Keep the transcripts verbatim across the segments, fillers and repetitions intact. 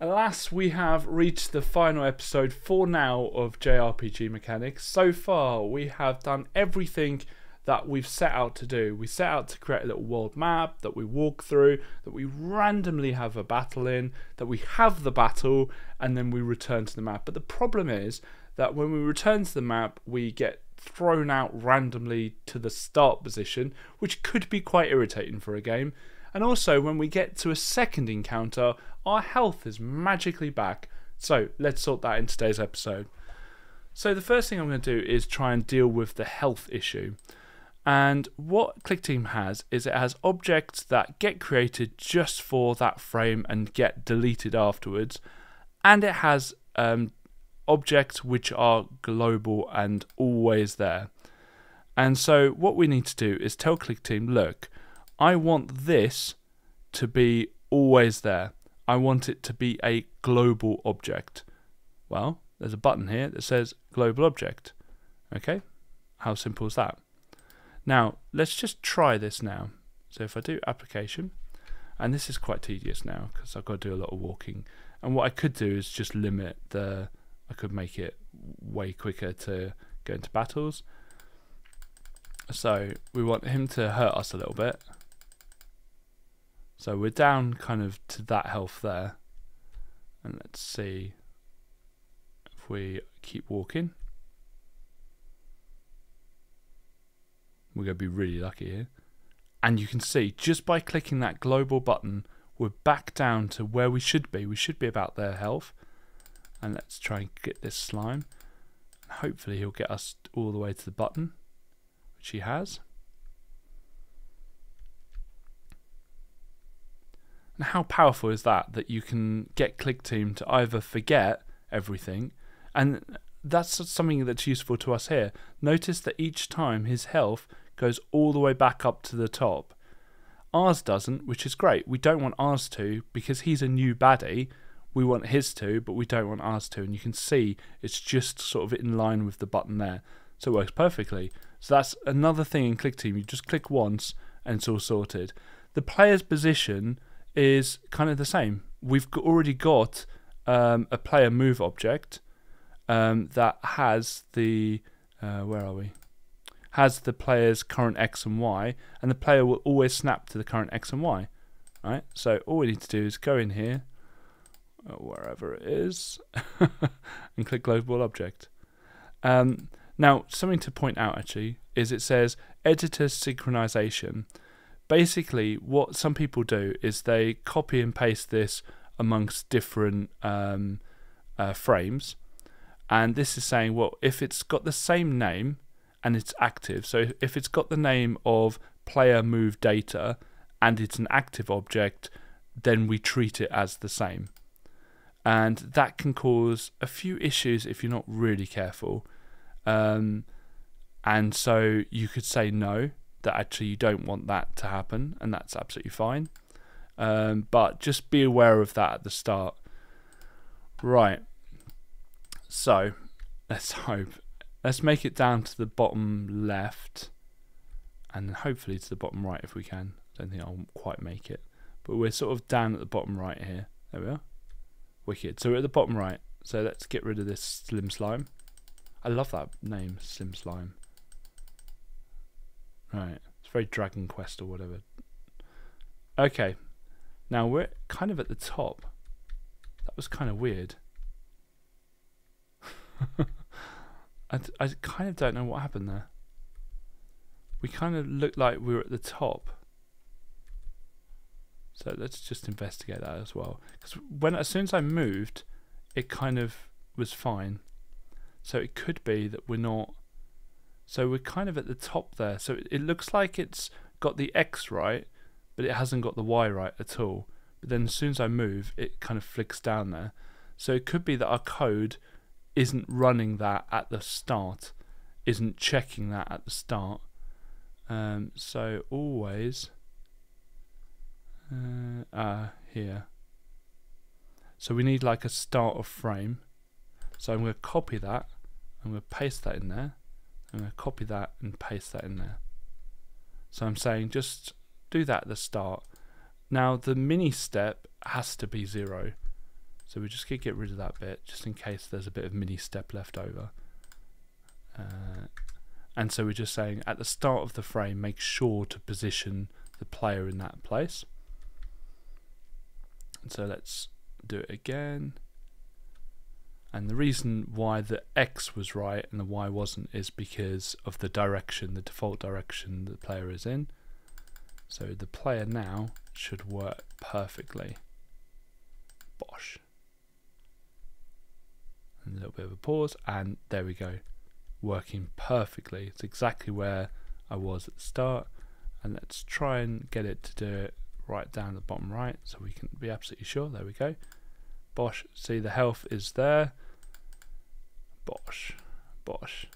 Alas, we have reached the final episode for now of J R P G Mechanics. So far, we have done everything that we've set out to do. We set out to create a little world map that we walk through, that we randomly have a battle in, that we have the battle, and then we return to the map. But the problem is that when we return to the map, we get thrown out randomly to the start position, which could be quite irritating for a game. And also, when we get to a second encounter, our health is magically back. So let's sort that in today's episode. So the first thing I'm going to do is try and deal with the health issue. And what Clickteam has is it has objects that get created just for that frame and get deleted afterwards. And it has um, objects which are global and always there. And so what we need to do is tell Clickteam, look, I want this to be always there. I want it to be a global object. Well, there's a button here that says global object. Okay, how simple is that? Now, let's just try this now. So if I do application, and this is quite tedious now because I've got to do a lot of walking. And what I could do is just limit the, I could make it way quicker to go into battles. So we want him to hurt us a little bit. So we're down kind of to that health there. And let's see if we keep walking. We're going to be really lucky here. And you can see just by clicking that global button, we're back down to where we should be. We should be about their health. And let's try and get this slime. Hopefully he'll get us all the way to the button. She has. And how powerful is that, that you can get Clickteam to either forget everything, and that's something that's useful to us here. Notice that each time his health goes all the way back up to the top. Ours doesn't, which is great. We don't want ours to because he's a new baddie. We want his to, but we don't want ours to, and you can see it's just sort of in line with the button there. So it works perfectly. So that's another thing in Clickteam. You just click once and it's all sorted. The player's position is kind of the same. We've already got um, a player move object um, that has the uh, where are we? Has the player's current X and Y, and the player will always snap to the current X and Y. Right. So all we need to do is go in here, wherever it is, and click global object. Um, Now, something to point out actually is it says editor synchronization. Basically, what some people do is they copy and paste this amongst different um, uh, frames, and this is saying, well, if it's got the same name and it's active, so if it's got the name of player move data and it's an active object, then we treat it as the same. And that can cause a few issues if you're not really careful. Um, and so you could say no, that actually you don't want that to happen, and that's absolutely fine. Um, but just be aware of that at the start. Right, so let's hope. Let's make it down to the bottom left, and then hopefully to the bottom right if we can. I don't think I'll quite make it, but we're sort of down at the bottom right here. There we are. Wicked, so we're at the bottom right. So let's get rid of this slim slime. I love that name, Slim Slime. Right, it's very Dragon Quest or whatever. Okay, now we're kind of at the top. That was kind of weird. I, I kind of don't know what happened there. We kind of looked like we were at the top. So let's just investigate that as well. Because when as soon as I moved, it kind of was fine. So it could be that we're not, so we're kind of at the top there. So it, it looks like it's got the X right, but it hasn't got the Y right at all. But then as soon as I move, it kind of flicks down there. So it could be that our code isn't running that at the start, isn't checking that at the start. Um, so always, uh, uh, here. So we need like a start of frame. So I'm going to copy that. I'm going to paste that in there. I'm going to copy that and paste that in there. So I'm saying just do that at the start. Now the mini step has to be zero. So we're just going to get rid of that bit just in case there's a bit of mini step left over. Uh, and so we're just saying at the start of the frame, make sure to position the player in that place. And so let's do it again. And the reason why the X was right and the Y wasn't is because of the direction, the default direction the player is in. So the player now should work perfectly. Bosh. And a little bit of a pause, and there we go. Working perfectly. It's exactly where I was at the start. And let's try and get it to do it right down at the bottom right so we can be absolutely sure. There we go. Bosh. See, the health is there. Bosh. Bosh.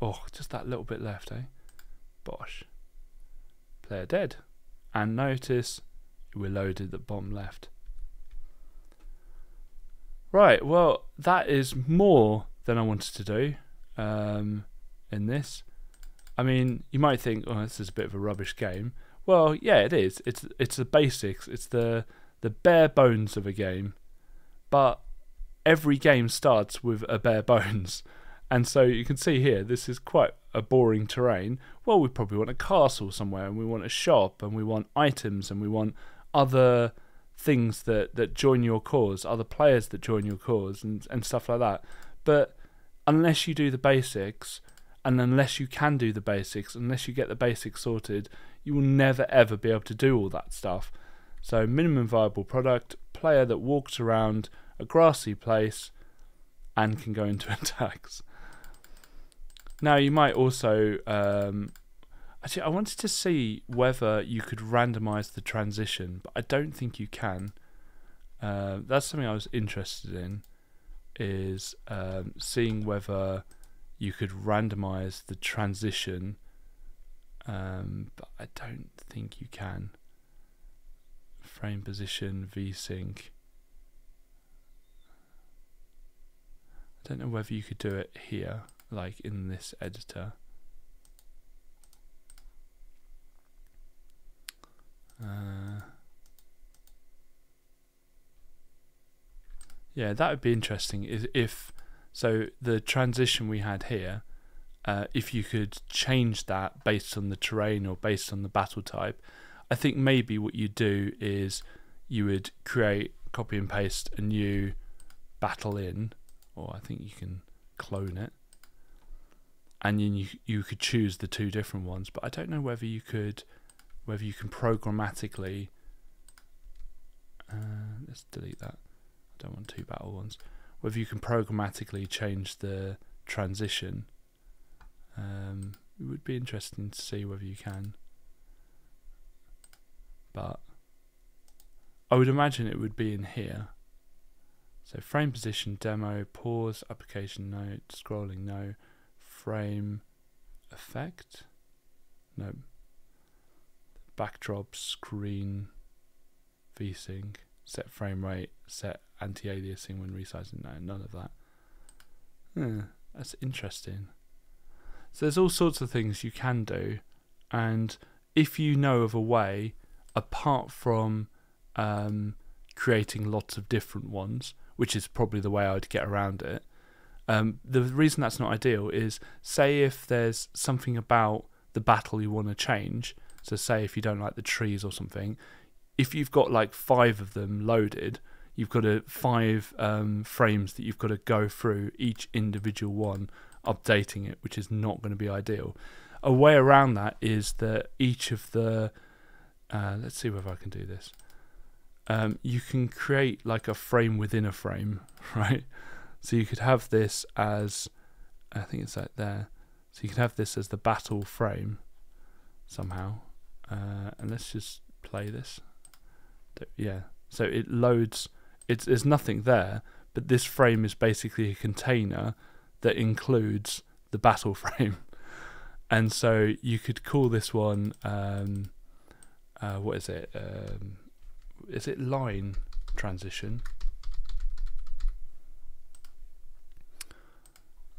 Oh, just that little bit left, eh? Bosh. Player dead. And notice we're loaded the bottom left. Right, well, that is more than I wanted to do um, in this. I mean, you might think, oh, this is a bit of a rubbish game. Well, yeah, it is. It's it's the basics. It's the the bare bones of a game. But every game starts with a bare bones. And so you can see here, this is quite a boring terrain. Well, we probably want a castle somewhere, and we want a shop, and we want items, and we want other things that, that join your cause, other players that join your cause, and, and stuff like that. But unless you do the basics, and unless you can do the basics, unless you get the basics sorted, you will never ever be able to do all that stuff. So minimum viable product, player that walks around a grassy place and can go into attacks. Now you might also, um, actually I wanted to see whether you could randomize the transition, but I don't think you can. Uh, that's something I was interested in, is um, seeing whether you could randomize the transition, um, but I don't think you can. Frame position, V sync. I don't know whether you could do it here, like in this editor. Uh, yeah, that would be interesting. Is if so, the transition we had here, uh, if you could change that based on the terrain or based on the battle type. I think maybe what you do is you would create, copy and paste a new battle in, or I think you can clone it, and then you you could choose the two different ones. But I don't know whether you could, whether you can programmatically. Uh, let's delete that. I don't want two battle ones. Whether you can programmatically change the transition. Um, it would be interesting to see whether you can. But I would imagine it would be in here. So frame position, demo, pause, application, no, scrolling, no, frame effect, no, backdrop, screen, V sync, set frame rate, set anti-aliasing when resizing, no, none of that. Hmm, that's interesting. So there's all sorts of things you can do, and if you know of a way, apart from um, creating lots of different ones, which is probably the way I'd get around it. Um, the reason that's not ideal is, say if there's something about the battle you want to change, so say if you don't like the trees or something, if you've got like five of them loaded, you've got a five um, frames that you've got to go through each individual one, updating it, which is not going to be ideal. A way around that is that each of the Uh, let's see whether I can do this. Um, you can create like a frame within a frame, right? So you could have this as, I think it's like there. So you could have this as the battle frame somehow. Uh, and let's just play this. Yeah, so it loads, it's, there's nothing there, but this frame is basically a container that includes the battle frame. And so you could call this one, um, Uh, what is it? Um, is it line transition?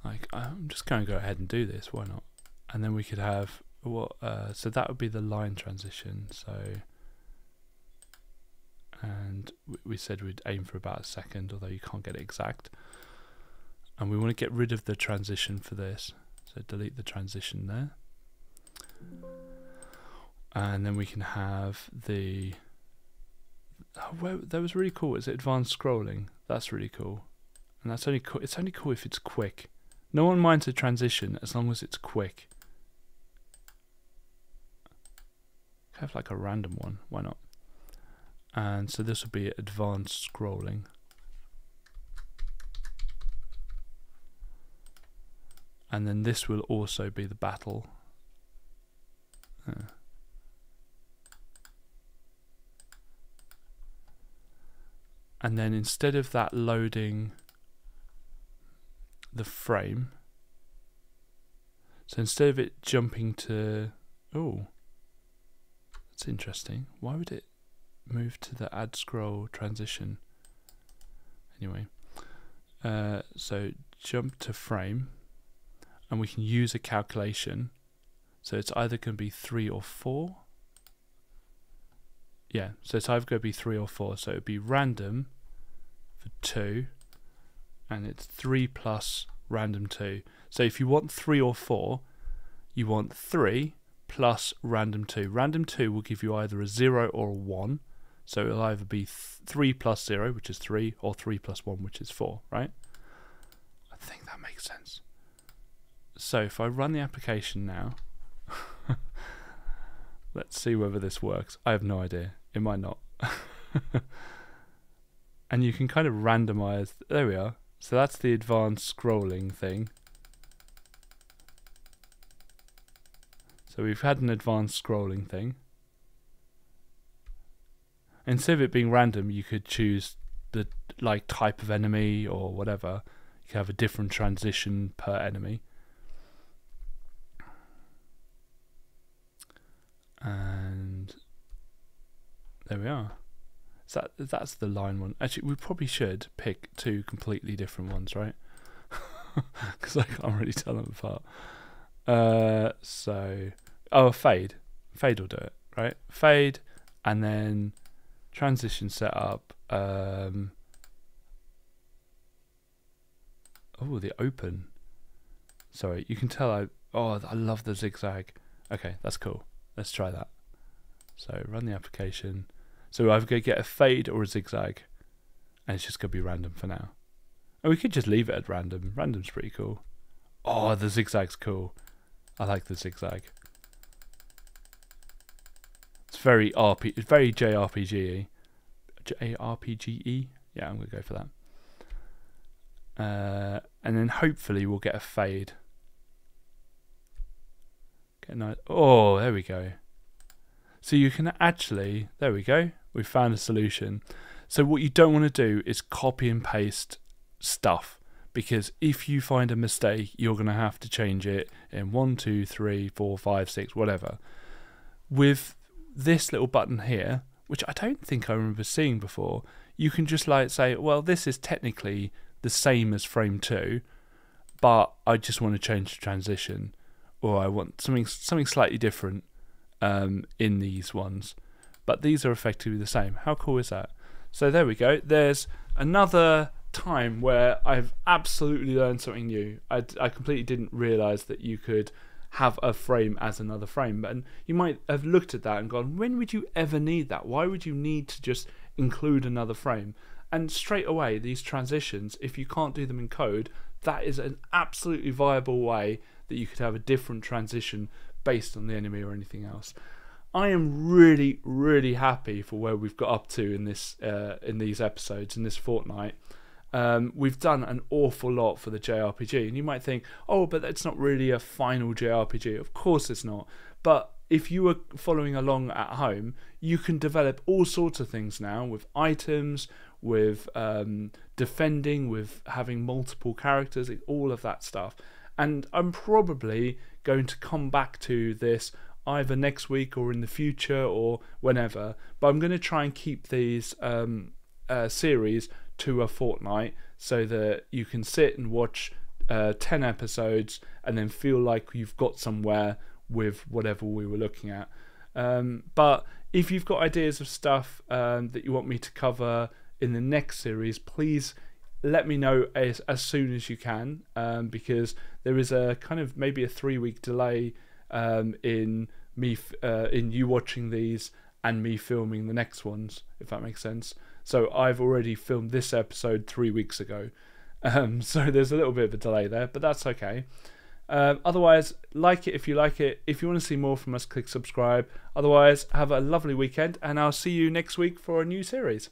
Like, I'm just going to go ahead and do this. Why not? And then we could have what? Uh, so that would be the line transition. So, and and we said we'd aim for about a second, although you can't get it exact. And we want to get rid of the transition for this, so delete the transition there. And then we can have the oh, well, that was really cool. Is it advanced scrolling? That's really cool, and that's only cool. It's only cool if it's quick. No one minds a transition as long as it's quick. Have like a random one, why not? And so this will be advanced scrolling. And then this will also be the battle. Huh. And then instead of that loading the frame, so instead of it jumping to, oh, that's interesting. Why would it move to the add scroll transition? Anyway, uh, so jump to frame, and we can use a calculation. So it's either going to be three or four. Yeah, so it's either going to be three or four. So it'd be random for two, and it's three plus random two. So if you want three or four, you want three plus random two. Random two will give you either a zero or a one, so it'll either be three plus zero, which is three, or three plus one, which is four, right? I think that makes sense. So if I run the application now, let's see whether this works. I have no idea, it might not. And you can kind of randomize, there we are. So that's the advanced scrolling thing. So we've had an advanced scrolling thing. Instead of it being random, you could choose the like type of enemy or whatever. You could have a different transition per enemy. And there we are. So that, that's the line one. Actually, we probably should pick two completely different ones, right? Because I can't really tell them apart. Uh, so, oh, fade. Fade will do it, right? Fade, and then transition setup. Um, oh, the open. Sorry, you can tell I, oh, I love the zigzag. Okay, that's cool. Let's try that. So run the application. So I'm going to get a fade or a zigzag, and it's just going to be random for now. And we could just leave it at random. Random's pretty cool. Oh, the zigzag's cool. I like the zigzag. It's very R P, it's very J R P G-y. J R P G-y? Yeah, I'm gonna go for that. Uh, and then hopefully we'll get a fade. Get a nice. Oh, there we go. So you can actually, there we go. We found a solution. So what you don't want to do is copy and paste stuff, because if you find a mistake, you're going to have to change it in one, two, three, four, five, six, whatever. With this little button here, which I don't think I remember seeing before, you can just like say, well, this is technically the same as frame two, but I just want to change the transition, or I want something something slightly different um, in these ones. But these are effectively the same. How cool is that? So there we go. There's another time where I've absolutely learned something new. I, I completely didn't realize that you could have a frame as another frame, and you might have looked at that and gone, when would you ever need that? Why would you need to just include another frame? And straight away, these transitions, if you can't do them in code, that is an absolutely viable way that you could have a different transition based on the enemy or anything else. I am really, really happy for where we've got up to in this uh, in these episodes, in this fortnight. Um, we've done an awful lot for the J R P G, and you might think, oh, but that's not really a final J R P G. Of course it's not, but if you were following along at home, you can develop all sorts of things now, with items, with um, defending, with having multiple characters, all of that stuff. And I'm probably going to come back to this either next week or in the future or whenever, but I'm going to try and keep these um, uh, series to a fortnight, so that you can sit and watch uh, ten episodes and then feel like you've got somewhere with whatever we were looking at. Um, but if you've got ideas of stuff um, that you want me to cover in the next series, please let me know as, as soon as you can, um, because there is a kind of maybe a three week delay um, in me f uh, in you watching these and me filming the next ones, if that makes sense. So I've already filmed this episode three weeks ago, um, so there's a little bit of a delay there, but that's okay. Um, otherwise, like it if you like it. If you want to see more from us, click subscribe. Otherwise, have a lovely weekend, and I'll see you next week for a new series.